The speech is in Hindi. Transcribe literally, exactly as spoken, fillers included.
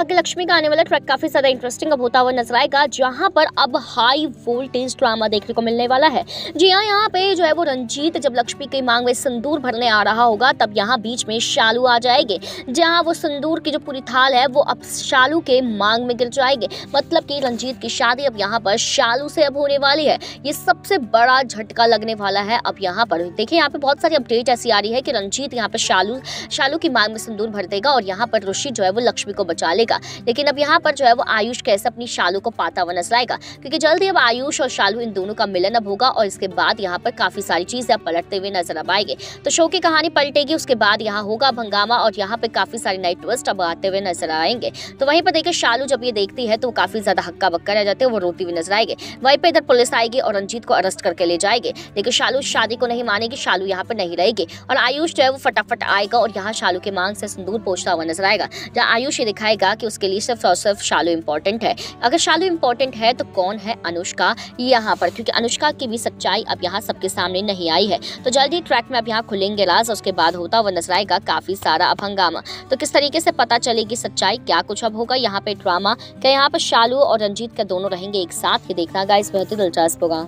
भाग्य लक्ष्मी का आने वाला ट्रैक काफी ज्यादा इंटरेस्टिंग अब होता हुआ नजर आएगा, जहां पर अब हाई वोल्टेज ड्रामा देखने को मिलने वाला है। जी हाँ, यहाँ पे जो है वो रंजीत जब लक्ष्मी की मांग में सिंदूर भरने आ रहा होगा, तब यहाँ बीच में शालू आ जाएंगे, जहाँ वो सिंदूर की जो पूरी थाल है वो अब शालू के मांग में गिर जाएगी। मतलब कि रंजीत की शादी अब यहाँ पर शालू से अब होने वाली है। ये सबसे बड़ा झटका लगने वाला है। अब यहाँ पर देखिए, यहाँ पे बहुत सारी अपडेट ऐसी आ रही है कि रंजीत यहाँ पे शालू शालू की मांग में सिंदूर भर देगा और यहाँ पर ऋषि जो है वो लक्ष्मी को बचा लेगा। लेकिन अब यहाँ पर जो है वो आयुष कैसे अपनी शालू को पाता हुआ नजर आएगा, क्योंकि जल्दी अब आयुष और शालू इन दोनों का मिलन अब होगा और इसके बाद यहाँ पर काफी सारी चीजें पलटते हुए नजर अब आएगी। तो शो की कहानी पलटेगी, उसके बाद यहाँ होगा भंगामा और यहाँ पे काफी सारे नए ट्विस्ट अब आते हुए नजर आएंगे। तो वहीं पर देखिए, शालू जब ये देखती है तो काफी ज्यादा हक्का बक्का रह जाते हैं, वो रोती हुई नजर आएगी। वहीं पर इधर पुलिस आएगी और रंजीत को अरेस्ट करके ले जाएगी, लेकिन शालू शादी को नहीं मानेगी, शालू यहाँ पर नहीं रहेगी और आयुष जो है वो फटाफट आएगा और यहाँ शालू के मांग से सिंदूर पोंछता हुआ नजर आएगा, जहाँ आयुष ये दिखाएगा कि उसके लिए सिर्फ और सिर्फ शालू इंपॉर्टेंट है। अगर शालू इंपॉर्टेंट है तो कौन है अनुष्का यहाँ पर, क्योंकि अनुष्का की भी सच्चाई अब यहाँ सबके सामने नहीं आई है। तो जल्दी ट्रैक में अब यहाँ खुलेंगे राज, उसके बाद होता हुआ नजर आएगा काफी सारा अब हंगामा। तो किस तरीके से पता चलेगी सच्चाई, क्या कुछ अब होगा यहाँ पे ड्रामा, क्या यहाँ पर शालू और रंजीत का दोनों रहेंगे एक साथ, ये देखना गाइस बहुत ही दिलचस्प होगा।